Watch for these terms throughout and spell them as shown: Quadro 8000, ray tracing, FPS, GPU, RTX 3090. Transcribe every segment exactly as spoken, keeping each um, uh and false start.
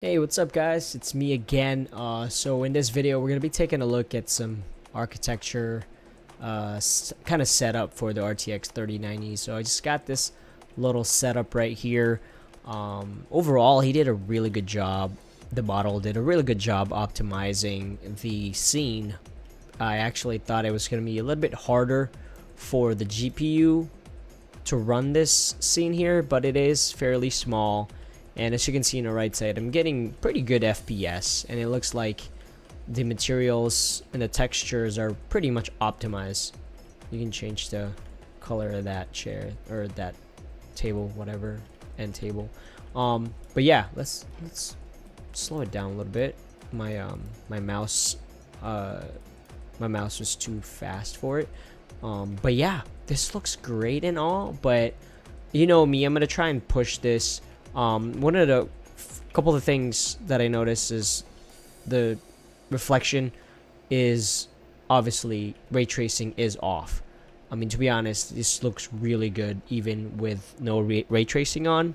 Hey, what's up guys, it's me again. Uh, so in this video we're gonna be taking a look at some architecture uh, kind of setup for the R T X thirty ninety. So I just got this little setup right here. Um, overall he did a really good job, the model did a really good job optimizing the scene. I actually thought it was gonna be a little bit harder for the G P U to run this scene here, but it is fairly small. And as you can see on the right side, I'm getting pretty good F P S, and it looks like the materials and the textures are pretty much optimized. You can change the color of that chair or that table, whatever, end table. Um, but yeah, let's let's slow it down a little bit. My um my mouse uh my mouse was too fast for it. Um, but yeah, this looks great and all, but you know me, I'm gonna try and push this. Um, one of the couple of things that I noticed is the reflection is obviously ray tracing is off. I mean, to be honest, this looks really good even with no ray, ray tracing on.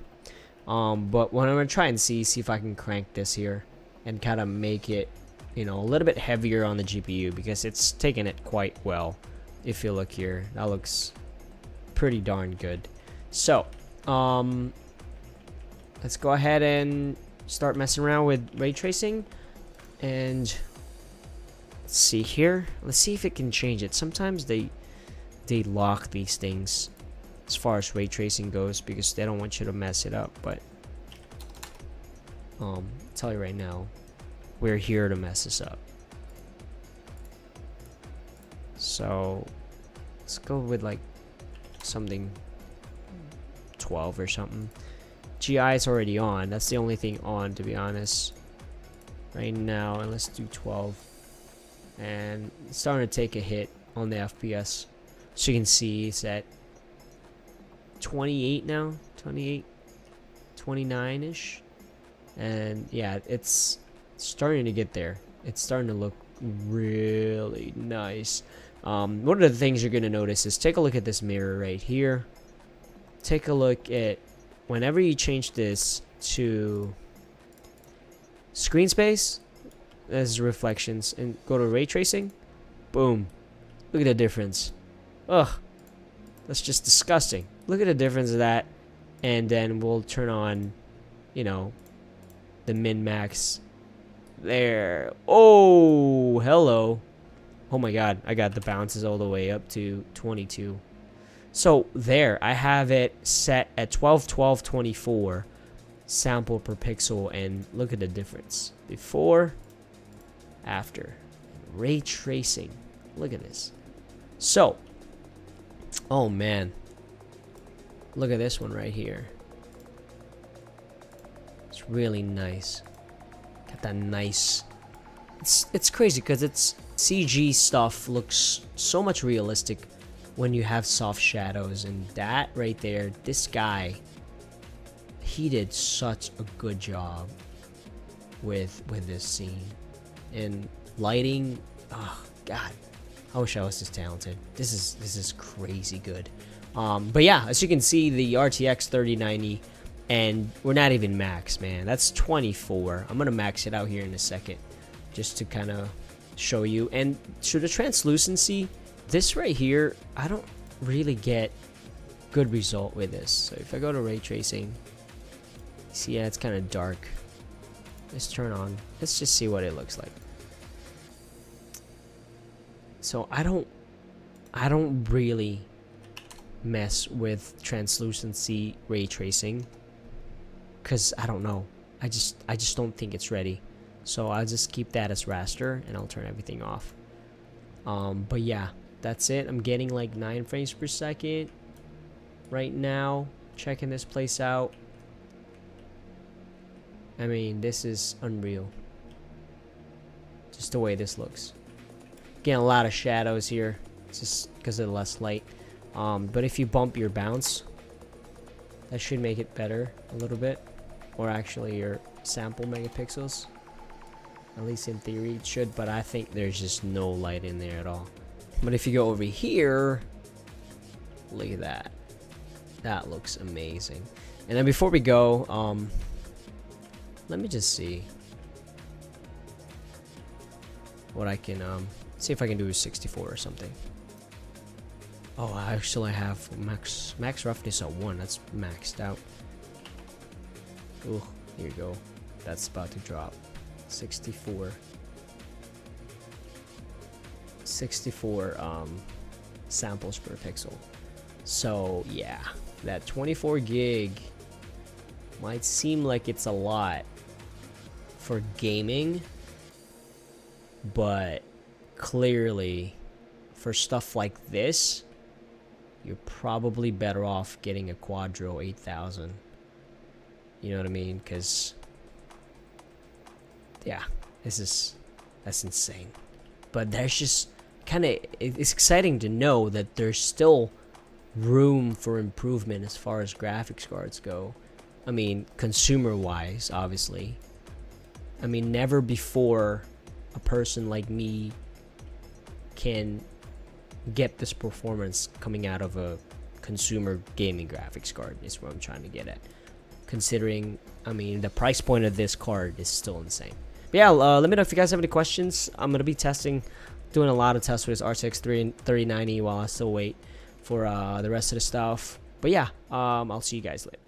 Um, but what I'm gonna try and see, see if I can crank this here and kind of make it, you know, a little bit heavier on the G P U, because it's taking it quite well. If you look here, that looks pretty darn good. So, um. Let's go ahead and start messing around with ray tracing, and let's see here. Let's see if it can change it. Sometimes they they lock these things as far as ray tracing goes because they don't want you to mess it up. But um, I'll tell you right now, we're here to mess this up. So let's go with like something twelve or something. G I is already on. That's the only thing on, to be honest, right now. And let's do twelve, and it's starting to take a hit on the F P S. So you can see it's at twenty-eight now, twenty-eight, twenty-nine ish, and yeah, it's starting to get there. It's starting to look really nice. Um, one of the things you're gonna notice is take a look at this mirror right here. Take a look at whenever you change this to screen space, as reflections, and go to ray tracing, boom, look at the difference. Ugh, that's just disgusting. Look at the difference of that, and then we'll turn on, you know, the min max there. Oh, hello. Oh my god, I got the bounces all the way up to twenty-two. So there, I have it set at twelve, twelve, twenty-four sample per pixel, and look at the difference. Before, after, ray tracing. Look at this. So, oh man, look at this one right here. It's really nice. Got that nice. It's it's crazy because it's C G stuff looks so much realistic when you have soft shadows, and that right there, this guy, he did such a good job with with this scene and lighting. Oh god, I wish I was this talented. This is this is crazy good. Um, but yeah, as you can see, the R T X thirty ninety, and we're not even max, man. That's twenty-four. I'm gonna max it out here in a second, just to kind of show you. And so the translucency, this right here, I don't really get good result with this. So if I go to ray tracing, see, yeah, it's kind of dark. Let's turn on. Let's just see what it looks like. So I don't, I don't really mess with translucency ray tracing, cause I don't know. I just, I just don't think it's ready. So I'll just keep that as raster, and I'll turn everything off. Um, but yeah. That's it. I'm getting like nine frames per second right now. Checking this place out. I mean, this is unreal. Just the way this looks. Getting a lot of shadows here, just because of the less light. Um, but if you bump your bounce, that should make it better a little bit. Or actually, your sample megapixels. At least in theory, it should. But I think there's just no light in there at all. But if you go over here, look at that. That looks amazing. And then before we go, um, Let me just see what I can, um, see if I can do a sixty-four or something. Oh, actually I have max, max roughness at one, that's maxed out. Oh, here you go. That's about to drop. sixty-four. sixty-four um, samples per pixel. So yeah, that twenty-four gig might seem like it's a lot for gaming, but clearly for stuff like this, you're probably better off getting a Quadro eight thousand. You know what I mean? Because, yeah, this is, that's insane. But there's just kind of, it's exciting to know that there's still room for improvement as far as graphics cards go. I mean, consumer-wise, obviously. I mean, never before a person like me can get this performance coming out of a consumer gaming graphics card is what I'm trying to get at. Considering, I mean, the price point of this card is still insane. But yeah, uh, let me know if you guys have any questions. I'm going to be testing, doing a lot of tests with this R T X thirty ninety while I still wait for uh, the rest of the stuff. But yeah, um, I'll see you guys later.